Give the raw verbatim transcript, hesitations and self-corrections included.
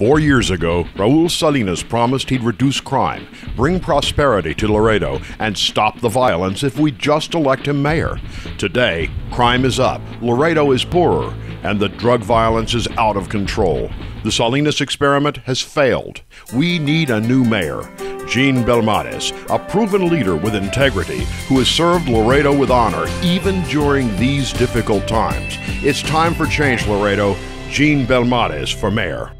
Four years ago, Raul Salinas promised he'd reduce crime, bring prosperity to Laredo, and stop the violence if we just elect him mayor. Today, crime is up, Laredo is poorer, and the drug violence is out of control. The Salinas experiment has failed. We need a new mayor. Gene Belmares, a proven leader with integrity who has served Laredo with honor even during these difficult times. It's time for change, Laredo. Gene Belmares for mayor.